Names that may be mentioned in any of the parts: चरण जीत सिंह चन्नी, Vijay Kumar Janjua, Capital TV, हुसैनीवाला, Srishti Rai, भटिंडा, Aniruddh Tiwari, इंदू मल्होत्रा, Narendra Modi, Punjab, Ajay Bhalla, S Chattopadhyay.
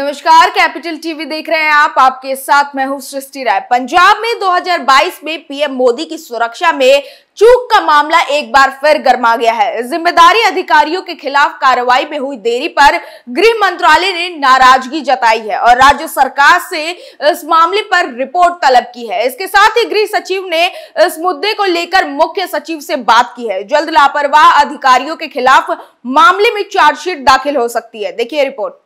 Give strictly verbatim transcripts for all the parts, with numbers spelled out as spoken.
नमस्कार, capital TV देख रहे हैं आप। आपके साथ मैं हूं सृष्टि राय। पंजाब में दो हज़ार बाईस में पीएम मोदी की सुरक्षा में चूक का मामला एक बार फिर गर्मा गया है। जिम्मेदारी अधिकारियों के खिलाफ कार्रवाई में हुई देरी पर गृह मंत्रालय ने नाराजगी जताई है और राज्य सरकार से इस मामले पर रिपोर्ट तलब की है। इसके साथ ही गृह सचिव ने इस मुद्दे को लेकर मुख्य सचिव से बात की है। जल्द लापरवाह अधिकारियों के खिलाफ मामले में चार्जशीट दाखिल हो सकती है। देखिए रिपोर्ट।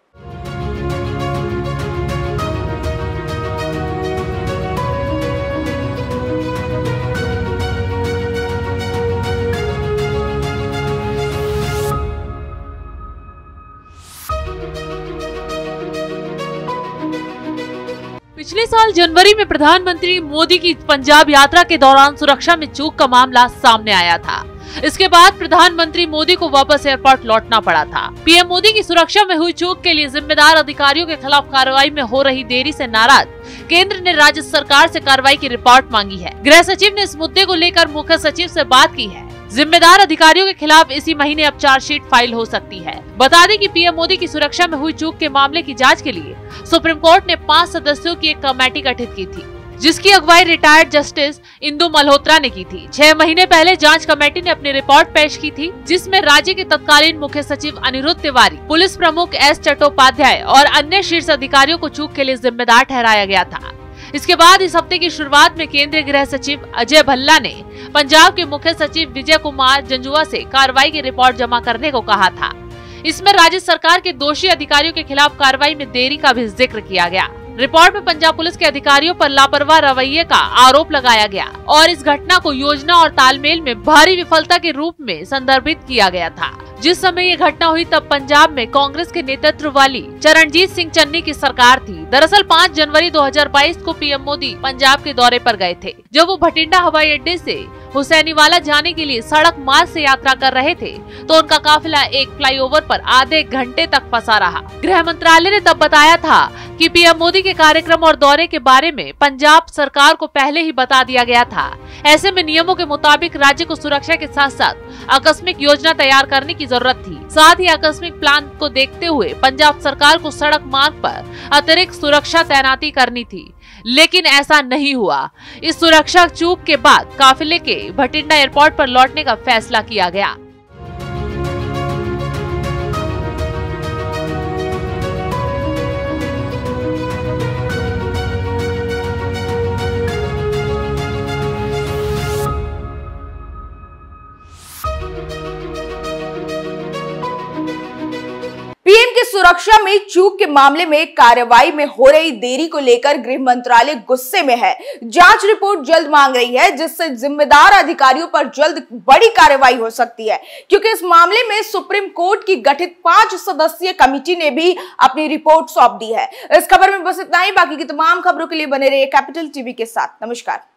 पिछले साल जनवरी में प्रधानमंत्री मोदी की पंजाब यात्रा के दौरान सुरक्षा में चूक का मामला सामने आया था। इसके बाद प्रधानमंत्री मोदी को वापस एयरपोर्ट लौटना पड़ा था। पीएम मोदी की सुरक्षा में हुई चूक के लिए जिम्मेदार अधिकारियों के खिलाफ कार्रवाई में हो रही देरी से नाराज केंद्र ने राज्य सरकार से कार्रवाई की रिपोर्ट मांगी है। गृह सचिव ने इस मुद्दे को लेकर मुख्य सचिव से बात की है। जिम्मेदार अधिकारियों के खिलाफ इसी महीने अब चार्जशीट फाइल हो सकती है। बता दें कि पीएम मोदी की सुरक्षा में हुई चूक के मामले की जांच के लिए सुप्रीम कोर्ट ने पांच सदस्यों की एक कमेटी गठित की थी, जिसकी अगुवाई रिटायर्ड जस्टिस इंदू मल्होत्रा ने की थी। छह महीने पहले जांच कमेटी ने अपनी रिपोर्ट पेश की थी, जिसमें राज्य के तत्कालीन मुख्य सचिव अनिरुद्ध तिवारी, पुलिस प्रमुख एस चट्टोपाध्याय और अन्य शीर्ष अधिकारियों को चूक के लिए जिम्मेदार ठहराया गया था। इसके बाद इस हफ्ते की शुरुआत में केंद्रीय गृह सचिव अजय भल्ला ने पंजाब के मुख्य सचिव विजय कुमार जंजुआ से कार्रवाई की रिपोर्ट जमा करने को कहा था। इसमें राज्य सरकार के दोषी अधिकारियों के खिलाफ कार्रवाई में देरी का भी जिक्र किया गया। रिपोर्ट में पंजाब पुलिस के अधिकारियों पर लापरवाह रवैये का आरोप लगाया गया और इस घटना को योजना और तालमेल में भारी विफलता के रूप में संदर्भित किया गया था। जिस समय ये घटना हुई तब पंजाब में कांग्रेस के नेतृत्व वाली चरण जीत सिंह चन्नी की सरकार थी। दरअसल पाँच जनवरी दो हज़ार बाईस को पीएम मोदी पंजाब के दौरे पर गए थे। जब वो भटिंडा हवाई अड्डे से हुसैनीवाला जाने के लिए सड़क मार्ग से यात्रा कर रहे थे तो उनका काफिला एक फ्लाईओवर पर आधे घंटे तक फंसा रहा। गृह मंत्रालय ने तब बताया था कि पीएम मोदी के कार्यक्रम और दौरे के बारे में पंजाब सरकार को पहले ही बता दिया गया था। ऐसे में नियमों के मुताबिक राज्य को सुरक्षा के साथ साथ आकस्मिक योजना तैयार करने की जरूरत थी। साथ ही आकस्मिक प्लान को देखते हुए पंजाब सरकार को सड़क मार्ग पर अतिरिक्त सुरक्षा तैनाती करनी थी, लेकिन ऐसा नहीं हुआ। इस सुरक्षा चूक के बाद काफिले के भटिंडा एयरपोर्ट पर लौटने का फैसला किया गया। सुरक्षा में चूक के मामले में कार्रवाई में हो रही देरी को लेकर गृह मंत्रालय गुस्से में है। जांच रिपोर्ट जल्द मांग रही है, जिससे जिम्मेदार अधिकारियों पर जल्द बड़ी कार्रवाई हो सकती है, क्योंकि इस मामले में सुप्रीम कोर्ट की गठित पांच सदस्यीय कमेटी ने भी अपनी रिपोर्ट सौंप दी है। इस खबर में बस इतना ही। बाकी की तमाम खबरों के लिए बने रहिए कैपिटल टीवी के साथ। नमस्कार।